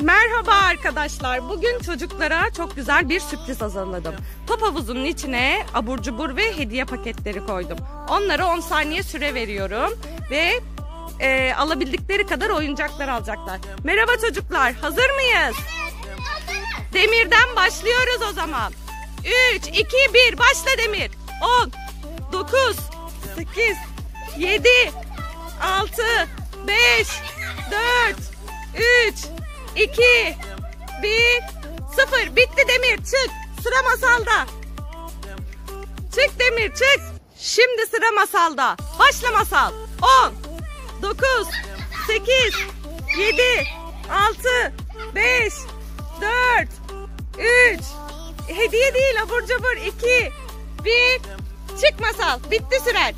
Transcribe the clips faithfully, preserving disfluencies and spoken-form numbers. Merhaba arkadaşlar. Bugün çocuklara çok güzel bir sürpriz hazırladım. Top havuzunun içine abur cubur ve hediye paketleri koydum. Onlara on saniye süre veriyorum ve e, alabildikleri kadar oyuncaklar alacaklar. Merhaba çocuklar. Hazır mıyız? Evet, Demir'den başlıyoruz o zaman. üç, iki, bir. Başla Demir. on, dokuz, sekiz, yedi, altı, beş, dört, üç, iki, bir, sıfır. Bitti Demir, çık. Sıra Masal'da. Çık Demir, çık. Şimdi sıra Masal'da. Başla Masal. on, dokuz, sekiz, yedi, altı, beş, dört, üç. Hediye değil, abur cubur. iki, bir. Çık Masal. Bitti süren.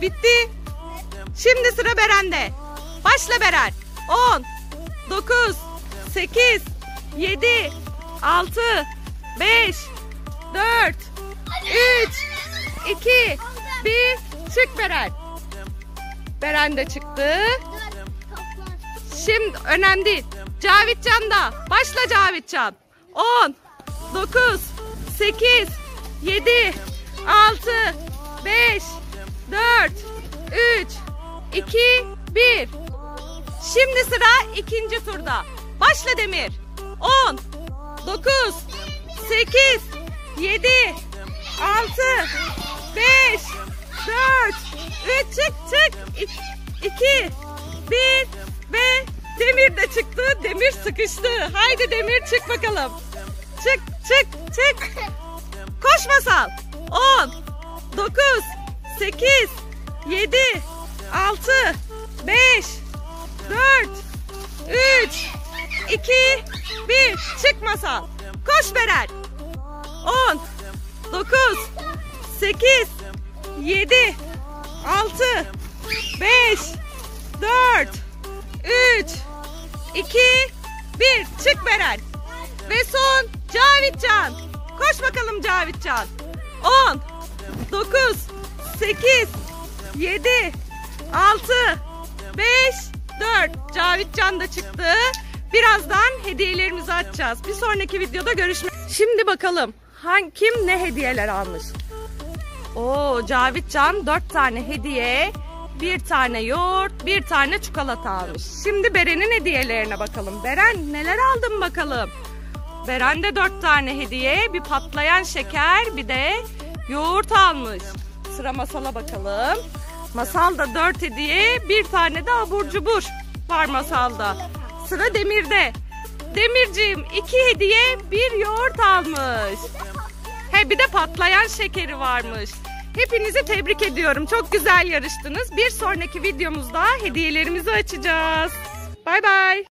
Bitti. Şimdi sıra Beren'de. Başla Beren. on, dokuz, sekiz, yedi, altı, beş, dört, üç, iki, bir. Çık Beren. Beren de çıktı. Şimdi önemli değil. Cavitcan da. Başla Cavitcan. on, dokuz, sekiz, yedi, altı, beş, dört, üç, iki, bir. Şimdi sıra ikinci turda. Başla Demir. on, dokuz, sekiz, yedi, altı, beş, dört, üç. Çık çık. iki, bir ve Demir de çıktı. Demir sıkıştı. Haydi Demir çık bakalım. Çık çık çık. Koş Masal. on, dokuz, sekiz, yedi, altı, beş, dört, üç, iki, bir. Çık Masal. Koş Beren. on, dokuz, sekiz, yedi, altı, beş, dört, üç, iki, bir. Çık Beren. Ve son Cavitcan. Koş bakalım Cavitcan. on, dokuz, sekiz, yedi, altı, beş, dört. Cavitcan da çıktı. Birazdan hediyelerimizi açacağız. Bir sonraki videoda görüşmek. Şimdi bakalım hangi kim ne hediyeler almış. Oo, Cavitcan dört tane hediye, bir tane yoğurt, bir tane çikolata almış. Şimdi Beren'in hediyelerine bakalım. Beren neler aldın bakalım? Beren de dört tane hediye, bir patlayan şeker, bir de yoğurt almış. Sıra Masal'a bakalım. Masal da dört hediye, bir tane de abur cubur var Masal'da. Sıra Demir'de. Demirciğim iki hediye, bir yoğurt almış. He, bir de patlayan şekeri varmış. Hepinizi tebrik ediyorum. Çok güzel yarıştınız. Bir sonraki videomuzda hediyelerimizi açacağız. Bay bay.